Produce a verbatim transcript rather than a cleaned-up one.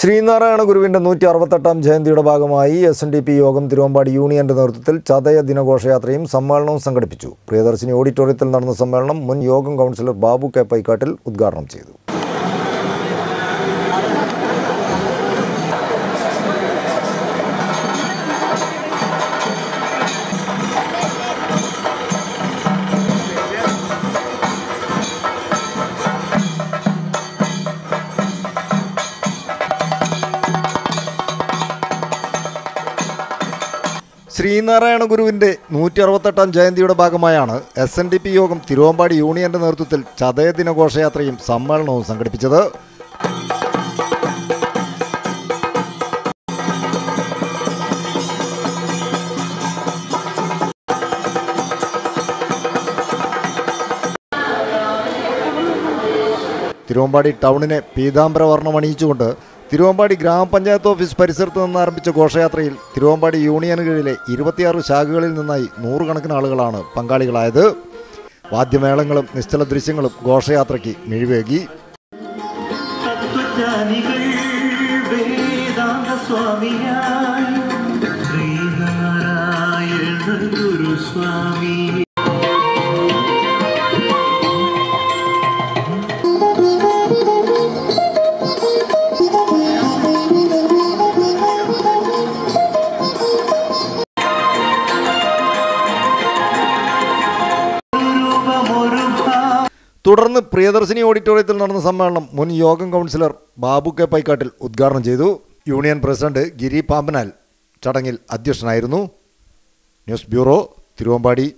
ശ്രീനാരായണ ഗുരുവിന്റെ നൂറ്റി അറുപത്തെട്ടാം ജയന്തിയുടെ ഭാഗമായി എസ് എൻ ഡി പി യോഗം തിരുവമ്പാടി യൂണിയന്റെ നേതൃത്വത്തിൽ ചതയ ദിനഘോഷയാത്രയും സമ്മേളനവും സംഘടിപ്പിച്ചു. പ്രിയദർശിനി ഓഡിറ്റോറിയത്തിൽ നടന്ന സമ്മേളനം മുൻ യോഗം കൗൺസിലർ ബാബു കെ പൈക്കാട്ടിൽ ഉദ്ഘാടനം ചെയ്തു. ശ്രീനാരായണ ഗുരുവിൻ്റെ നൂറ്റി അറുപത്തെട്ടാം ജയന്തിയുടെ ഭാഗമായാണ് എസ് എൻ ഡി പി യോഗം തിരുവമ്പാടി യൂണിയന്റെ നേതൃത്വത്തിൽ ചതയ ദിനഘോഷയാത്രയും സമ്മേളനവും സംഘടിപ്പിച്ചത്. തിരുവമ്പാടി ടൗണിനെ പീതാംബരവർണ്ണമണിയിച്ചുകൊണ്ട് തിരുവമ്പാടി ഗ്രാമപഞ്ചായത്ത് ഓഫീസ് പരിസരത്ത് നിന്ന് ആരംഭിച്ച ഘോഷയാത്രയിൽ തിരുവമ്പാടി യൂണിയന് കീഴിലെ ഇരുപത്തിയാറ് ശാഖകളിൽ നിന്നായി നൂറുകണക്കിന് ആളുകളാണ് പങ്കാളികളായത്. വാദ്യമേളങ്ങളും നിശ്ചല ദൃശ്യങ്ങളും ഘോഷയാത്രയ്ക്ക് മിഴിവേകി. തുടർന്ന് പ്രിയദർശിനി ഓഡിറ്റോറിയത്തിൽ നടന്ന സമ്മേളനം മുൻ യോഗം കൗൺസിലർ ബാബു കെ പൈക്കാട്ടിൽ ഉദ്ഘാടനം ചെയ്തു. യൂണിയൻ പ്രസിഡന്റ് ഗിരി പാമ്പനാൽ ചടങ്ങിൽ അധ്യക്ഷനായിരുന്നു. News bureau, Thiruvambady.